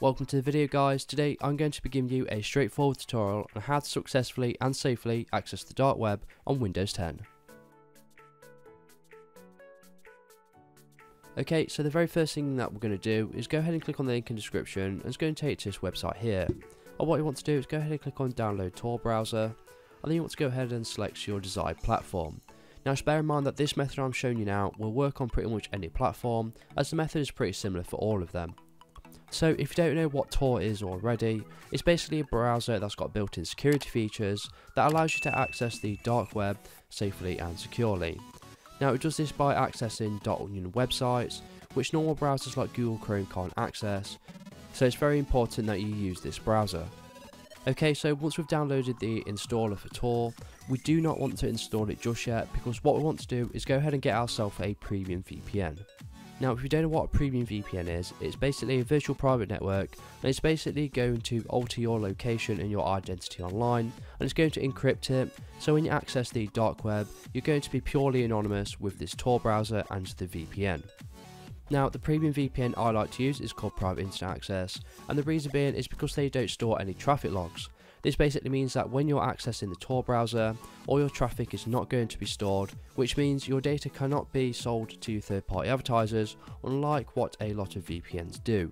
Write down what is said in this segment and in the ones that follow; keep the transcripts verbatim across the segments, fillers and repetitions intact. Welcome to the video, guys. Today I'm going to be giving you a straightforward tutorial on how to successfully and safely access the dark web on Windows ten. Okay, so the very first thing that we're going to do is go ahead and click on the link in the description, and it's going to take you to this website here. And what you want to do is go ahead and click on download Tor Browser, and then you want to go ahead and select your desired platform. Now just bear in mind that this method I'm showing you now will work on pretty much any platform, as the method is pretty similar for all of them. So if you don't know what Tor is already, it's basically a browser that's got built-in security features that allows you to access the dark web safely and securely. Now it does this by accessing .onion websites, which normal browsers like Google Chrome can't access, so it's very important that you use this browser. Okay, so once we've downloaded the installer for Tor, we do not want to install it just yet, because what we want to do is go ahead and get ourselves a premium V P N. Now if you don't know what a premium V P N is, it's basically a virtual private network, and it's basically going to alter your location and your identity online, and it's going to encrypt it, so when you access the dark web, you're going to be purely anonymous with this Tor browser and the V P N. Now the premium V P N I like to use is called Private Internet Access, and the reason being is because they don't store any traffic logs. This basically means that when you're accessing the Tor browser, all your traffic is not going to be stored, which means your data cannot be sold to third-party advertisers, unlike what a lot of V P Ns do.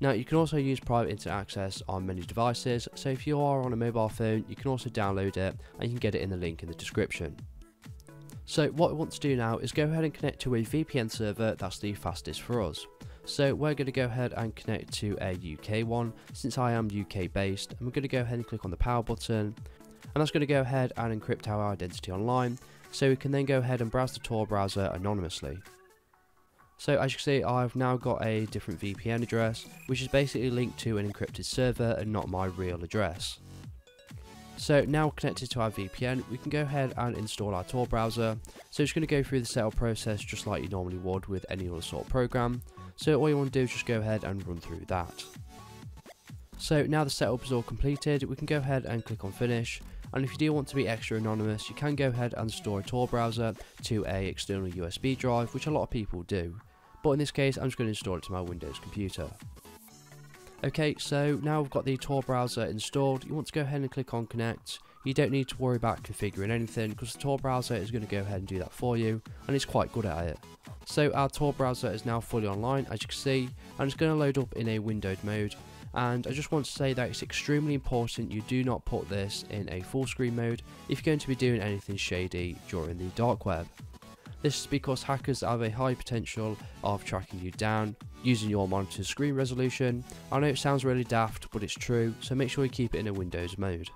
Now you can also use Private Internet Access on many devices, so if you are on a mobile phone, you can also download it, and you can get it in the link in the description. So what we want to do now is go ahead and connect to a V P N server that's the fastest for us. So we're going to go ahead and connect to a U K one, since I am U K based, and we're going to go ahead and click on the power button, and that's going to go ahead and encrypt our identity online, so we can then go ahead and browse the Tor browser anonymously. So as you can see, I've now got a different V P N address, which is basically linked to an encrypted server and not my real address. So now connected to our V P N, we can go ahead and install our Tor browser. So it's going to go through the setup process just like you normally would with any other sort of program. So all you want to do is just go ahead and run through that. So now the setup is all completed, we can go ahead and click on finish. And if you do want to be extra anonymous, you can go ahead and store a Tor browser to a external U S B drive, which a lot of people do. But in this case, I'm just going to install it to my Windows computer. Okay, so now we've got the Tor browser installed, you want to go ahead and click on connect. You don't need to worry about configuring anything, because the Tor browser is going to go ahead and do that for you, and it's quite good at it. So our Tor browser is now fully online, as you can see, and it's going to load up in a windowed mode. And I just want to say that it's extremely important you do not put this in a full screen mode if you're going to be doing anything shady during the dark web. This is because hackers have a high potential of tracking you down using your monitor's screen resolution. I know it sounds really daft, but it's true, so make sure you keep it in a Windows mode.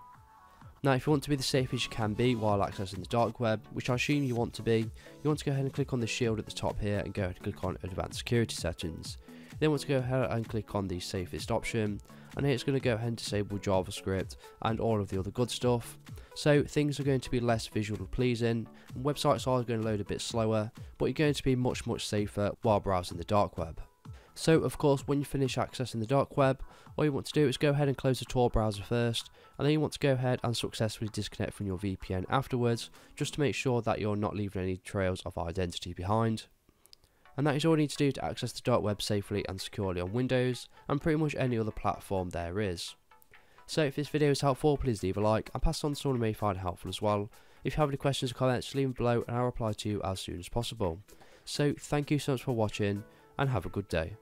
Now if you want to be the safest you can be while accessing the dark web, which I assume you want to be, you want to go ahead and click on the shield at the top here and go ahead and click on advanced security settings. Then you want to go ahead and click on the safest option, and here it's going to go ahead and disable JavaScript and all of the other good stuff. So things are going to be less visually pleasing, and websites are going to load a bit slower, but you're going to be much much safer while browsing the dark web. So of course when you finish accessing the dark web, all you want to do is go ahead and close the Tor browser first, and then you want to go ahead and successfully disconnect from your V P N afterwards, just to make sure that you're not leaving any trails of identity behind. And that is all you need to do to access the dark web safely and securely on Windows, and pretty much any other platform there is. So if this video is helpful, please leave a like, and pass it on to someone who may find it helpful as well. If you have any questions or comments, leave them below and I'll reply to you as soon as possible. So thank you so much for watching, and have a good day.